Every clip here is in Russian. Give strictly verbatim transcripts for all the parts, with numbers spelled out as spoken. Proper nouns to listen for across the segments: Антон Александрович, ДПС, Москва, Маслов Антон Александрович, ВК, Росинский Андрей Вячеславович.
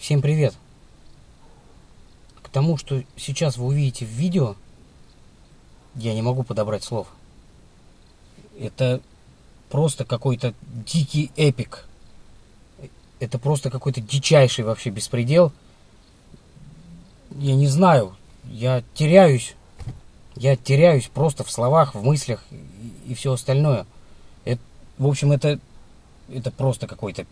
Всем привет! К тому, что сейчас вы увидите в видео, я не могу подобрать слов. Это просто какой-то дикий эпик. Это просто какой-то дичайший вообще беспредел. Я не знаю, я теряюсь. Я теряюсь просто в словах, в мыслях и, и все остальное. Это, в общем, это, это просто какой-то...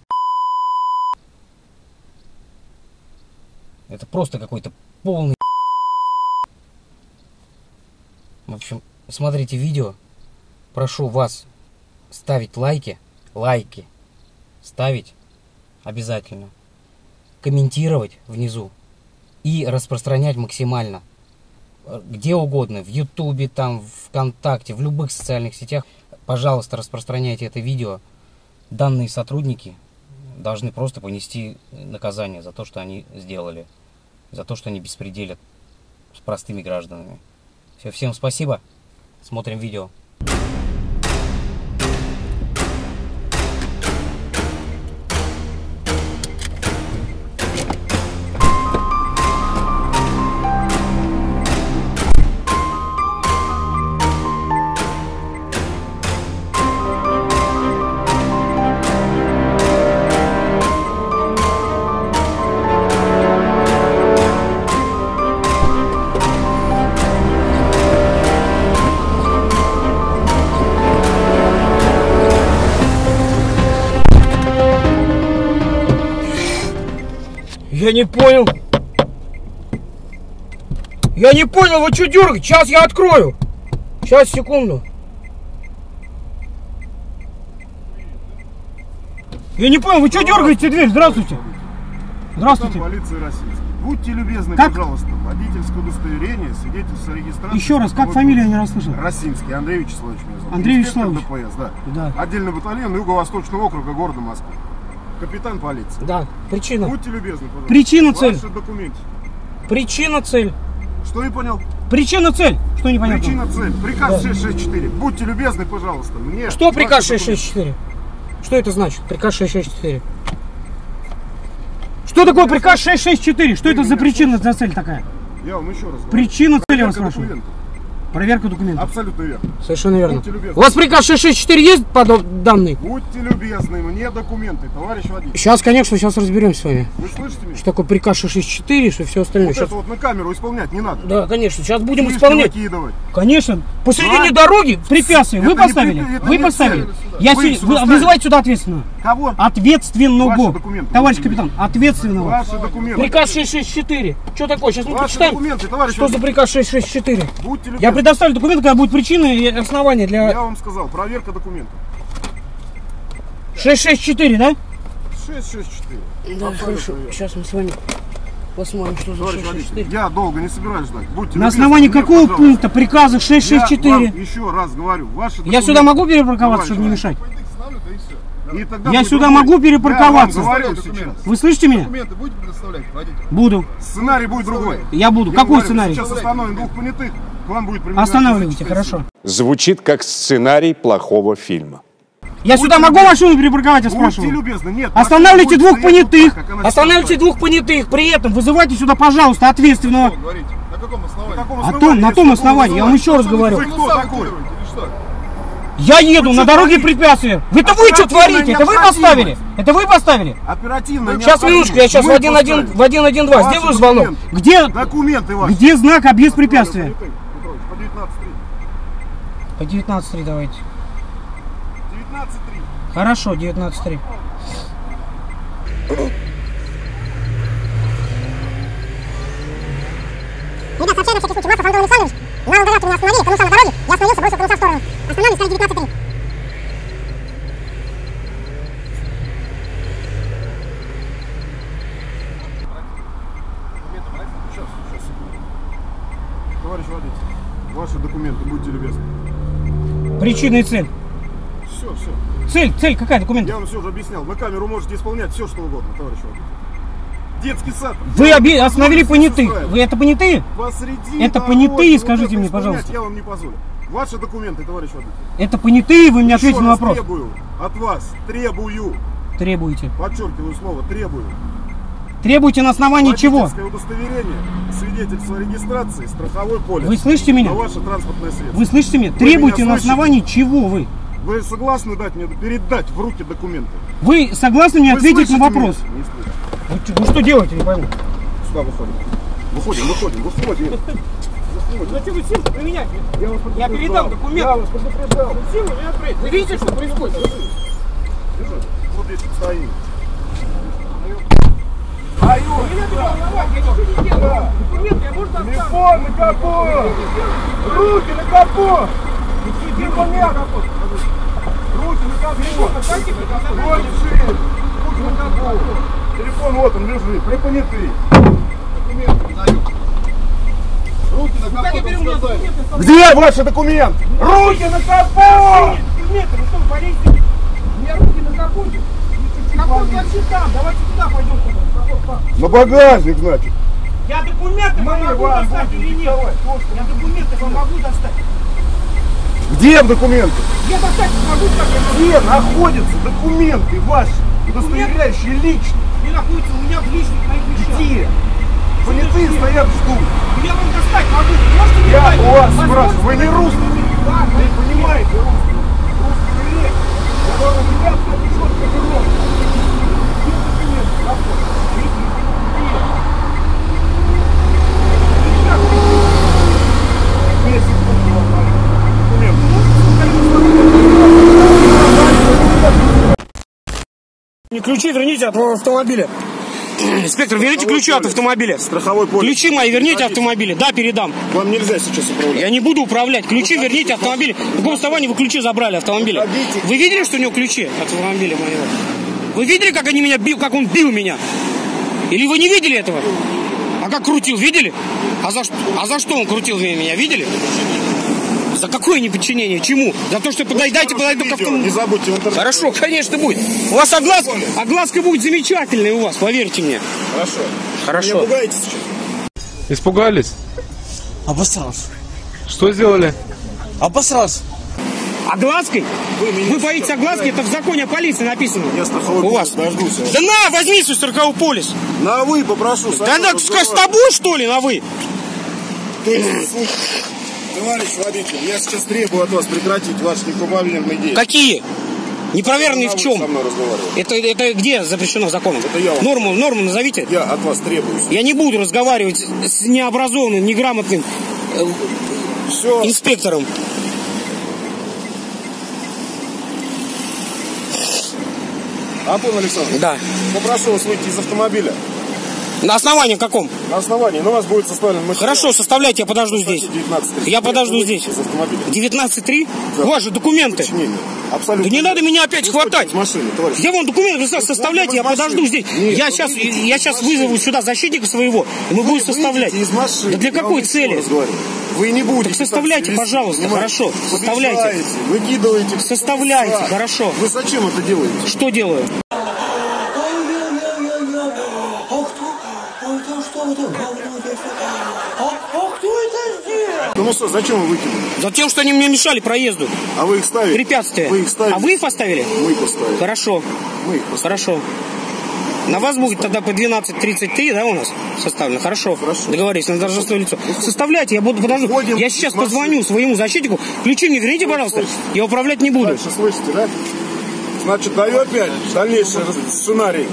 Это просто какой-то полный... В общем, смотрите видео. Прошу вас ставить лайки. Лайки. Ставить обязательно. Комментировать внизу. И распространять максимально. Где угодно. В Ютубе, там, ВКонтакте, в любых социальных сетях. Пожалуйста, распространяйте это видео. Данные сотрудники должны просто понести наказание за то, что они сделали. За то, что они беспределят с простыми гражданами. Все, всем спасибо. Смотрим видео. Я не понял. Я не понял, вы что дергаете? Сейчас я открою. Сейчас, секунду. Я не понял, вы что дергаете дверь? Здравствуйте. Здравствуйте. Полиция Росинский. Будьте любезны, как? Пожалуйста. Водительское удостоверение, свидетельство о регистрации. Еще раз, как фамилия, я не расслышал? Росинский Андрей Вячеславович меня зовут. Андрей Вячеславович. ДПС, да. Да. Отдельный батальон Юго-Восточного округа города Москвы. Капитан полиции. Да, причина. Будьте любезны, пожалуйста. Причина, цель. Ваши документы. Причина, цель. Что не понял? Причина, цель. Что не понял? Причина, цель. Приказ да. шестьсот шестьдесят четыре. Будьте любезны, пожалуйста. Мне. Что приказ шестьсот шестьдесят четыре? Что это значит? Приказ шестьсот шестьдесят четыре. Что такое приказ шестьсот шестьдесят четыре? Что это за причина, за цель такая? Я вам еще раз говорю. Причина, цель, я вас прошу. Проверка документов. Абсолютно верно. Совершенно верно. У вас приказ шестьсот шестьдесят четыре есть под данные? Будьте любезны, мне документы, товарищ водитель. Сейчас, конечно, сейчас разберемся с вами. Вы слышите меня? Что такое приказ шестьсот шестьдесят четыре, что все остальное. Вот сейчас... это вот на камеру исполнять не надо. Да, конечно, сейчас будем Фишки исполнять. Выкидывать. Конечно, посередине а? дороги препятствия это вы поставили. Не, вы поставили. Я вы сюда, вы, вызывайте сюда ответственного. Кого? Ответственного. Товарищ капитан, ответственного. Ваши документы. Приказ шестьсот шестьдесят четыре. Что такое? Сейчас мы прочитаем. Что за приказ шестьсот шестьдесят четыре? Будьте любезны. Предоставлю документы, когда будут причины и основания для... Я вам сказал, проверка документов. шестьсот шестьдесят четыре, да? шестьсот шестьдесят четыре. Да, хорошо. Сейчас мы с вами посмотрим, что за шестьсот шестьдесят четыре. Я долго не собираюсь ждать. Будьте на основании какого мне, пункта приказа шестьсот шестьдесят четыре? Я вам еще раз говорю, ваши документы... Я сюда могу перепарковаться, чтобы не мешать? Я сюда могу перепарковаться. Вы слышите меня? Документы будете предоставлять водителю? Буду. Сценарий будет другой. Я буду. Я Какой сценарий? Сейчас остановим двух понятых. К вам будет применять. Останавливайте, хорошо. Звучит как сценарий плохого фильма. Я будьте сюда любезны. Могу машину перепарковать, я спрашиваю? Любезны. Нет, останавливайте двух понятых. Останавливайте двух понятых. При этом вызывайте сюда, пожалуйста, ответственного. На каком основании? А то, на том основании. Я вам еще раз говорю. Вы кто такой? Я еду, вы на дороге препятствия. Это вы что творите? Это вы поставили? Это вы поставили? Оперативно. Сейчас, минутку, я сейчас в один один два сделаю звонок. Где документы ваши? Где знак объезд препятствия? По девятнадцать три давайте. девятнадцать три. Хорошо, девятнадцать три. Ребят, сообщаю на всякий случай. Маслов Антон Александрович. На Алдорадо меня остановили, конуса на дороге. Я остановился, бросил конуса в сторону. Остановили, стали девятнадцать три. Товарищ водитель, ваши документы, будьте любезны. Причина и цель. Все, все. Цель, цель какая, документ? Я вам все уже объяснял. На камеру можете исполнять все, что угодно, товарищ водитель. Детский сад. Вы обе... остановили понятые. Вы это понятые? Посреди это понятые, скажите мне, пожалуйста. Я вам не позволю. Ваши документы, товарищ водитель. Это понятые, вы мне ответите на вопрос. Требую от вас, требую. Требуете. Подчеркиваю слово, требую. Требуете на основании чего? Удостоверение, свидетельство о регистрации, страховой полис. Вы слышите меня? На ваше транспортное средство. Вы слышите меня? Вы Требуете меня на слышите? основании чего вы? Вы согласны дать мне передать в руки документы? Вы согласны мне вы ответить на вопрос? Вы, вы что делаете, не пойму. Сюда выходим. Выходим, выходим, выходим. Зачем вы силу применять? Я, я передам документы. Я вас предупреждал. Вы видите, что происходит? Вот здесь стоим. А я ничего не делаю. Документы я можно оставить. Телефон на капот. Руки на капот. Телефон на капот. Руки на капот. Руки на капот. Телефон вот он лежит. Припонятый. Документы даю. Руки на капот. Где ваши документы? Руки на капот. Документы, вы что, полиция? У меня руки на капоте. Капот вообще там. Давайте туда пойдем. На багажник, значит. Я документы вам могу достать или нет? Я документы вам могу достать. Где документы? Я достать могу, как я могу. Где находятся документы ваши, удостоверяющие лично? Где находятся у меня в личных моих вещах? Где? Понятые стоят, ждут. Я вам достать могу. Можете я у вас спрашиваю, вы не русские? Да, вы понимаете русские. Русские нет. У меня стоит четко верно. Где документы? Ключи верните от автомобиля. Инспектор, верните ключи от автомобиля. Страховой полис. Ключи мои верните автомобиля. Да, передам. Вам нельзя сейчас управлять. Я не буду управлять. Ключи вы верните автомобиль. В каком основании вы ключи забрали автомобиля? Вы видели, что у него ключи от автомобиля моего? Вы видели, как они меня бил, как он бил меня? Или вы не видели этого? А как крутил, видели? А за, а за что он крутил меня, видели? За какое неподчинение? Чему? За то, что подойдите, дайте подойду к автомобилю. Не забудьте в интернете. Хорошо, конечно, будет. У вас огласка, огласка будет замечательная у вас, поверьте мне. Хорошо. Хорошо. Вы не пугаетесь сейчас? Испугались? Обосрался. Что сделали? Обосрался. Оглаской? Вы, Вы боитесь огласки? Это в законе о полиции написано. Я страховой у вас. Дождусь. Да на, возьми свой страховой полис. На вы попрошу. Да на, с тобой что ли на вы? Товарищ водитель, я сейчас требую от вас прекратить ваши неправомерные действия. Какие? Неправомерные в чем? Это, это где запрещено законом? Это я вам. Норму, норму назовите. Я от вас требую. Я не буду разговаривать с необразованным, неграмотным э, Все. инспектором. Антон Александрович, да. Попрошу вас выйти из автомобиля. На основании каком? На основании, но у вас будет составлен машина. Хорошо, составляйте, я подожду здесь. Я подожду здесь. девятнадцать три? Да. У вас же документы. Абсолютно. Да не надо меня опять хватать. Где вон документы? Составляйте, я подожду здесь. Я сейчас, я сейчас вызову сюда защитника своего, и мы будем составлять. Да для какой цели? Вы не будете. Так составляйте, пожалуйста, хорошо. Составляйте. Выкидываете. Составляйте, хорошо. Вы зачем это делаете? Что делаю? Ну что, зачем вы выкинули? За тем, что они мне мешали проезду. А вы их ставили? Препятствия. Вы их ставили. А вы их поставили? Мы их поставили. Хорошо. Мы их поставили. Хорошо. На вас будет тогда по двенадцать тридцать три, да, у нас составлено? Хорошо. Хорошо. Договорились, на должностное лицо. Составляйте, я буду подожду. Входим. Я сейчас позвоню своему защитнику. Ключи мне верните, пожалуйста. Я управлять не буду. Дальше слышите, да? Значит, даю опять дальнейший сценарий.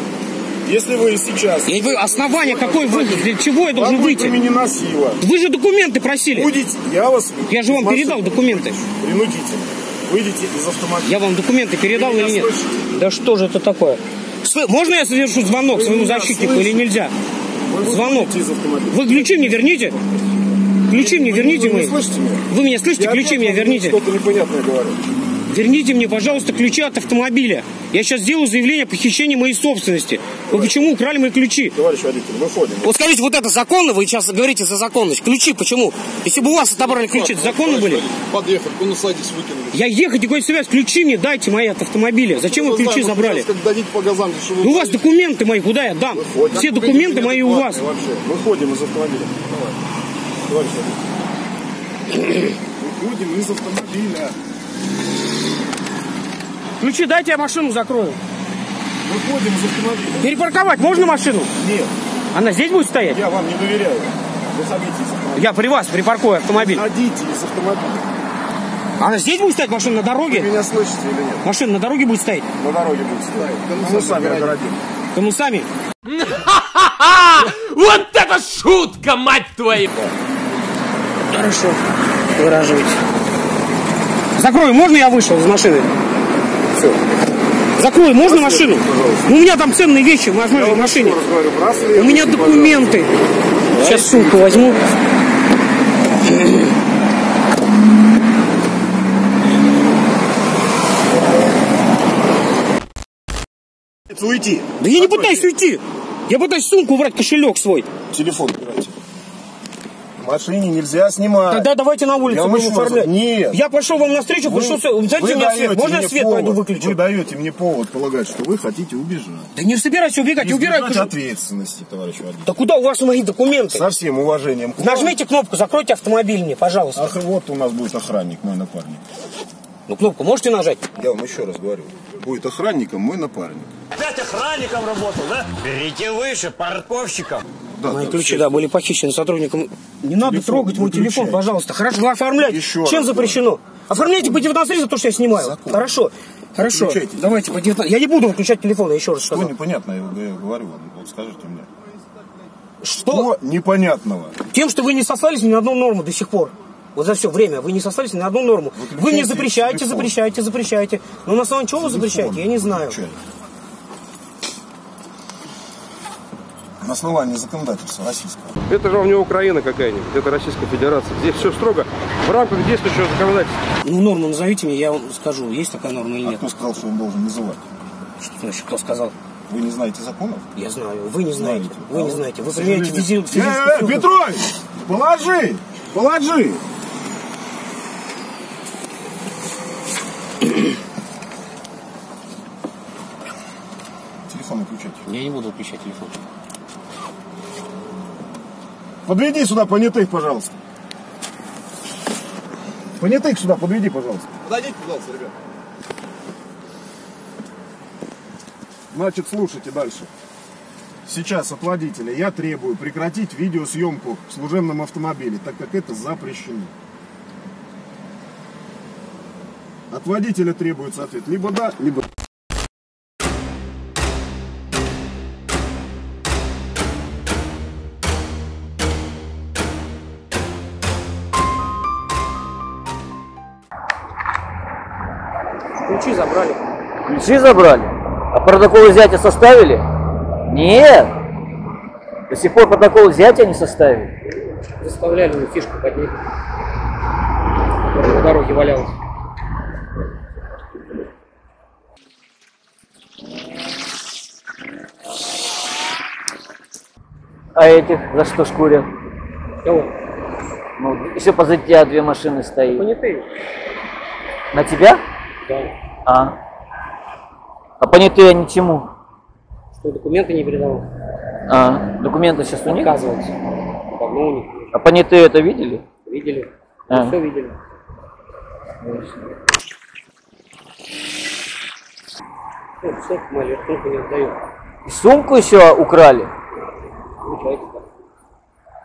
Если вы сейчас... Я, основание какой вы? Для чего я должен выйти? Применена сила. Вы же документы просили. Будете, я вас... Я же вам передал документы. Принудите. Выйдите из автомобиля. Я вам документы передал или нет? Слышите? Да что же это такое? Можно я совершу звонок вы своему защитнику слышите? Или нельзя? Вы звонок. Вы ключи мне верните? Ключи мне верните вы. Вы, вы. Меня. Вы меня слышите? Я ключи мне верните. Что-то непонятное говорю. Верните мне, пожалуйста, ключи от автомобиля. Я сейчас сделаю заявление о похищении моей собственности. Вы почему украли мои ключи? Товарищ водитель, выходим. Вот скажите, вот это законно? Вы сейчас говорите за законность. Ключи почему? Если бы у вас отобрали ключи, это законно были? Подъехали, конусадись выкинули. Я ехать никакой связь. Ключи мне дайте мои от автомобиля. Зачем вы ключи забрали? У вас документы мои, куда я дам? Все документы мои у вас. Выходим из автомобиля. Товарищ водитель. Выходим из автомобиля. Ключи дайте, я машину закрою. Выходим из автомобиля. Перепарковать можно машину? Нет. Она здесь будет стоять? Я вам не доверяю. Вы я при вас припаркую автомобиль. Садитесь из автомобиля. Она здесь будет стоять, машина на дороге? Вы меня слышите или нет? Машина на дороге будет стоять? На дороге будет стоять. Конусами разгородим. Конусами? Вот это шутка, мать твою! Хорошо, выраживайте. Закрой, можно я вышел из машины? Все. Закрой, можно машину? Пожалуйста. У меня там ценные вещи в моей машине. У меня документы. Пожалуйста. Сейчас сумку возьму. Уйти. Да я не пытаюсь уйти. Я пытаюсь сумку брать, кошелек свой. Телефон убирайте. В машине нельзя снимать. Тогда давайте на улице будем оформлять. Нет. Я пошел вам навстречу, пришел... Дайте мне свет. Можно я свет пойду выключу? Вы даете мне повод полагать, что вы хотите убежать. Да не собираюсь убегать, убирай кошелек. Ответственности, товарищ водитель. Да куда у вас мои документы? Со всем уважением. Нажмите кнопку, закройте автомобиль мне, пожалуйста. Ах, вот у нас будет охранник, мой напарник. Ну, кнопку можете нажать? Я вам еще раз говорю. Будет охранником мой напарник. Опять охранником работал, да? Берите выше, парковщиком. Да, мои да, ключи, все да, все были похищены сотрудником. Не надо телефон, трогать мой выключай. Телефон, пожалуйста. Хорошо, вы оформляйте. Еще Чем раз, запрещено? Да. Оформляйте по девятнадцать за то, что я снимаю. Закон. Хорошо. Хорошо. Выключайте. Давайте по девятнадцать. Я не буду выключать телефон, я еще раз что сказал. Непонятно, я говорю вам. Вот скажите мне. Что? Что непонятного? Тем, что вы не сослались ни на одну норму до сих пор. Вот за все время вы не сослались на одну норму. Выключайте, вы мне запрещаете, телефон. запрещаете, запрещаете. Но на основании чего телефон вы запрещаете, я не знаю. Выключайте. На основании законодательства российского. Это же у него Украина какая-нибудь, это Российская Федерация. Здесь все строго в рамках действующего законодательства. Ну, норму назовите мне, я вам скажу, есть такая норма или нет. А кто сказал, что он должен называть? Что значит, кто сказал? Вы не знаете законов? Я знаю, вы не знаете, знаете. Вы не знаете. Вы применяете физическую силу. Э, э, Петрович, положи, положи. Телефон выключать. Я не буду выключать телефон. Подведи сюда понятых, пожалуйста. Понятых сюда подведи, пожалуйста. Подойдите, пожалуйста, ребят. Значит, слушайте дальше. Сейчас от водителя я требую прекратить видеосъемку в служебном автомобиле, так как это запрещено. От водителя требуется ответ. Либо да, либо... Ключи забрали. Ключи забрали? А протокол изъятия составили? Нет. До сих пор протокол изъятия не составили. Заставляли мы фишку поднять, которая на дороге валялась. А этих за что шкурят? Кого? Ну, еще позади тебя две машины стоит. Понятые. На тебя? Да. А. А понятые они чему? Что документы не передал. А, документы сейчас у них? Отказываются. Давно у них. А понятые это видели? Видели. А. Все видели. Ну, сумку мали, сумку не отдают. И сумку еще украли?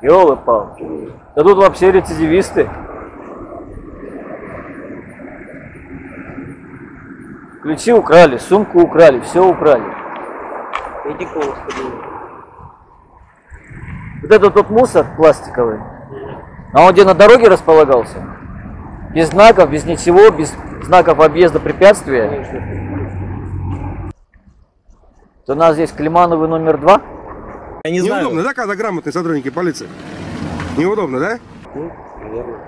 Ёлы-палки. Да тут вообще рецидивисты. Ключи украли, сумку украли, все украли. Иди к волос подними. Вот это тот мусор пластиковый. А он где на дороге располагался? Без знаков, без ничего, без знаков объезда препятствия. Конечно. У нас здесь Климановы номер два. Я не знаю. Неудобно, да, когда грамотные сотрудники полиции? Неудобно, да? Ну, наверное.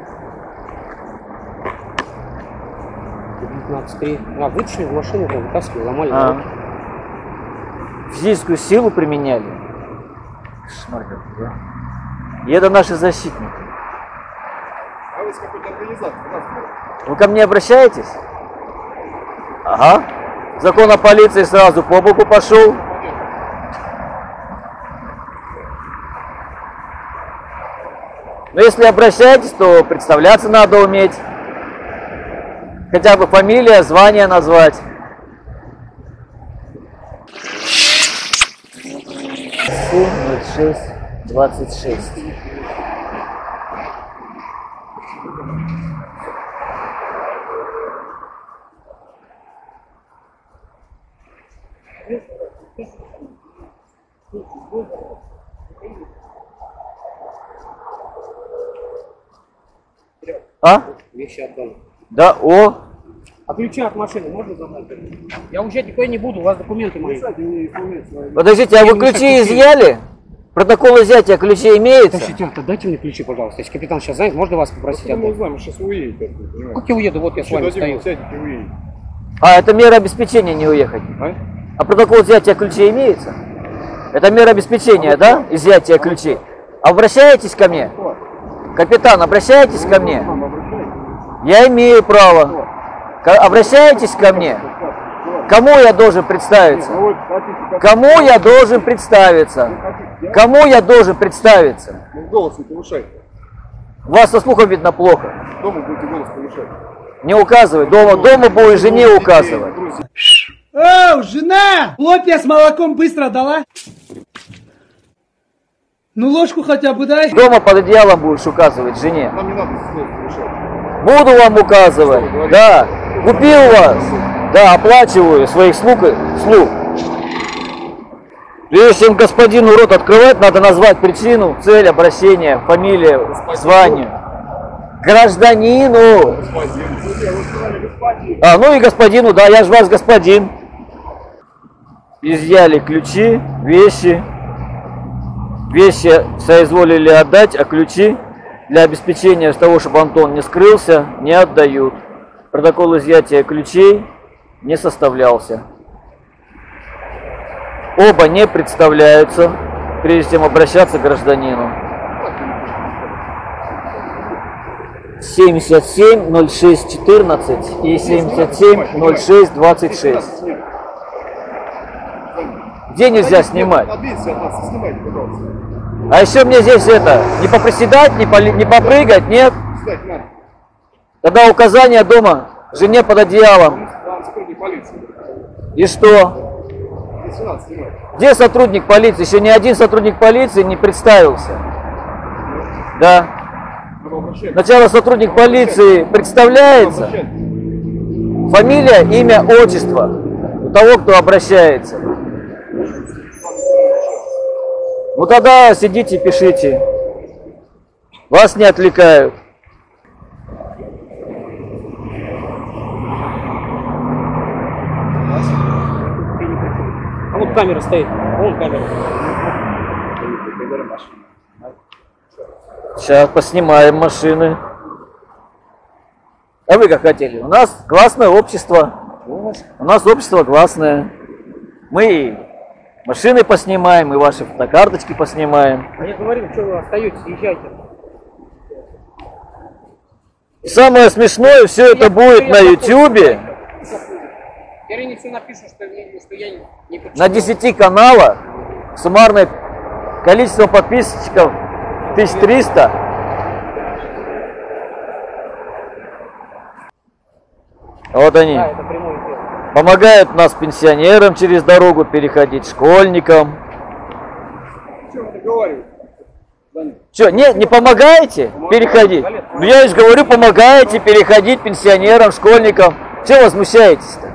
пятнадцать три. А, вытащили в машину, там вытаскивали, ломали. А. Физическую силу применяли. Шмаркер, да? И это наши защитники. А вы с какой-то организацией? Вы ко мне обращаетесь? Ага. Закон о полиции сразу по боку пошел. Но если обращаетесь, то представляться надо уметь. Хотя бы фамилия, звание назвать. ноль семь ноль шесть двадцать шесть. А? Вещи отдам. Да, о. А ключи от машины можно забрать? Я уезжать никуда не буду, у вас документы мои. Подождите, а вы ключи изъяли? Протокол изъятия ключей имеется? Подождите, а дайте мне ключи, пожалуйста. Если капитан сейчас занят, можно вас попросить отдать? Мы узнаем, сейчас уедет. Как я уеду? Вот я с вами стою. А, это мера обеспечения не уехать. А протокол изъятия ключей имеется? Это мера обеспечения, да? Изъятия ключей. Обращаетесь ко мне? Капитан, обращаетесь ко мне? Я имею право. Обращаетесь ко мне? Кому я должен представиться? Кому я должен представиться? Кому я должен представиться? Голос не повышайте. У вас со слухом видно плохо. Дома будете голос повышать. Не указывай. Дома, дома будешь жене указывать. О, жена! Хлопья с молоком быстро дала? Ну ложку хотя бы дай. Дома под одеялом будешь указывать жене. Нам не надо слов повышать. Буду вам указывать. Что, да. Купил вас. Да, оплачиваю своих слуг. слуг. Прежде чем господину рот открывать, надо назвать причину, цель обращения, фамилию, господин. Звание. Гражданину. Господин. А, ну и господину, да, я же вас господин. Изъяли ключи, вещи. Вещи соизволили отдать, а ключи для обеспечения того, чтобы Антон не скрылся, не отдают. Протокол изъятия ключей не составлялся. Оба не представляются, прежде чем обращаться к гражданину. семьдесят семь ноль шесть четырнадцать и семьдесят семь ноль шесть двадцать шесть. Где нельзя снимать? А еще мне здесь это, не поприседать, не, по, не попрыгать, нет? Тогда указание дома жене под одеялом. И что? Где сотрудник полиции? Еще ни один сотрудник полиции не представился. Да. Сначала сотрудник полиции представляется. Фамилия, имя, отчество у того, кто обращается. Ну тогда сидите, пишите. Вас не отвлекают. А вот камера стоит. Вон камера. Сейчас поснимаем машины. А вы как хотели? У нас классное общество. У нас общество классное. Мы машины поснимаем, и ваши фотокарточки поснимаем. А я говорю, что вы остаетесь, езжайте. Самое смешное, все я это будет на ютубе. На десяти каналах суммарное количество подписчиков тысяча триста. Вот они. Помогают нас пенсионерам через дорогу переходить, школьникам. Что, нет, не помогаете переходить? Ну я же говорю, помогаете переходить пенсионерам, школьникам. Чего возмущаетесь-то?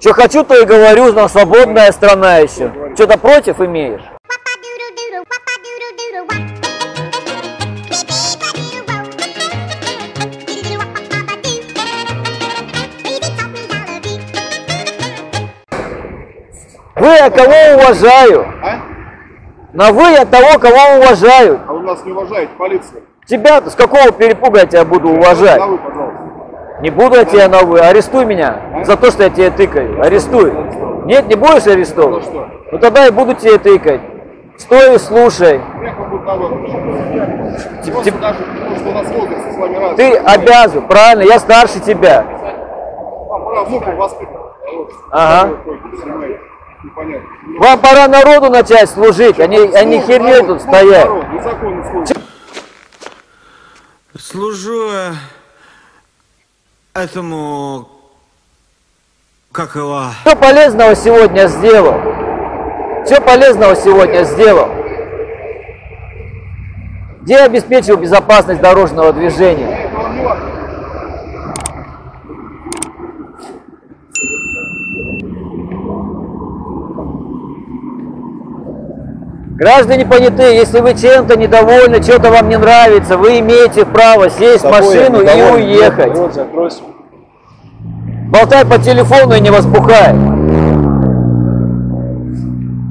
Что хочу, то и говорю, но свободная страна еще. Что-то против имеешь? Вы, я кого уважаю? А? На вы, я того, кого уважаю. А у нас не уважает полиция. Тебя, с какого перепуга я тебя буду уважать? На вы, пожалуйста. Не буду я тебя на вы. Арестуй меня а? за то, что я тебя тыкаю. Арестуй. Нет, не будешь арестовывать? Ну, ну тогда я буду тебя тыкать. Стой и слушай. Тип, тип... Даже, возраст, Ты обязан, правильно, я старше тебя. Ага. Вам пора народу начать служить, они, они херней тут стоят. Служу этому Как его? Все полезного сегодня сделал. Все полезного сегодня сделал. Где обеспечил безопасность дорожного движения? Граждане понятые, если вы чем-то недовольны, что-то вам не нравится, вы имеете право сесть в машину и уехать. Болтай по телефону и не возбухай.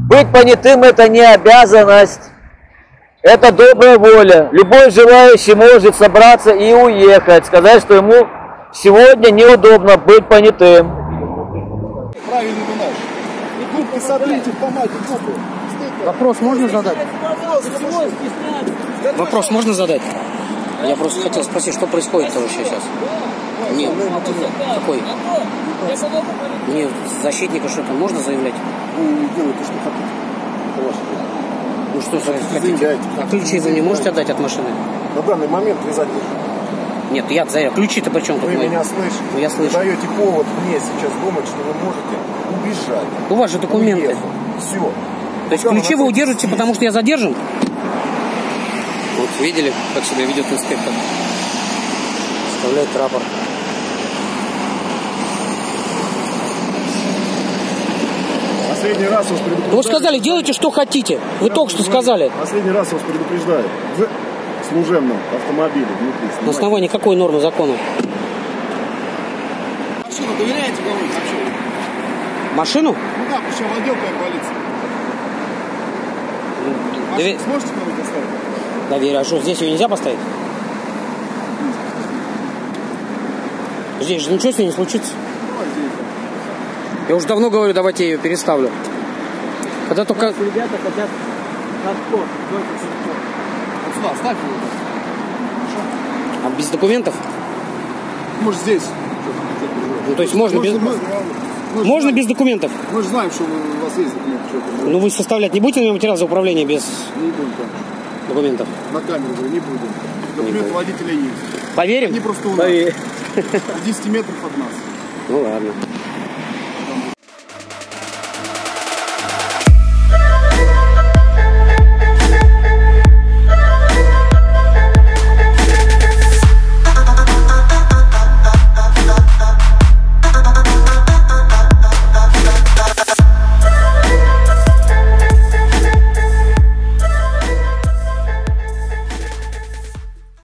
Быть понятым — это не обязанность, это добрая воля. Любой желающий может собраться и уехать, сказать, что ему сегодня неудобно быть понятым. Правильный винаж. И губки сотрите, помайте губы. Вопрос можно задать? Вопрос можно задать? Я просто хотел спросить, что происходит-то вообще сейчас? Нет, какой? Мне защитника что-то можно заявлять? Ну, делайте, что хотите. Ну, что хотите? А ключи вы не можете отдать от машины? На данный момент вы задержаны. Нет, я заявляю. Ключи-то при чем тут? Вы меня слышите? Ну, я слышу. Вы даете повод мне сейчас думать, что вы можете убежать. У вас же документы. Все. То есть ключи вы удержите, потому что я задержан? Вот видели, как себя ведет инспектор? Вставляет рапорт. Последний раз вас предупреждаю. Вы сказали, делайте что хотите. Вы только что сказали. Последний раз вас предупреждаю. В служебном автомобиле. На основании какой нормы закона? Машину доверяете кому-нибудь вообще? Машину? Ну да, причем отделкая полиция. Доверь... Сможете кого-нибудь поставить? Доверие. А что, здесь ее нельзя поставить? Здесь же ничего с ней не случится. Я уже давно говорю, давайте я ее переставлю. Когда только... Ребята хотят на спорт. Вот сюда, ставь его. А без документов? Может, здесь. Ну, то есть можно без... Можно, можно без документов? Мы же знаем, что у вас есть документы. Ну вы составлять не будете на материал за управление без не будем, документов? На камеру говорю, не будем. Документы водителя есть. Поверим? Они просто у нас. Поверим. десять метров от нас. Ну ладно.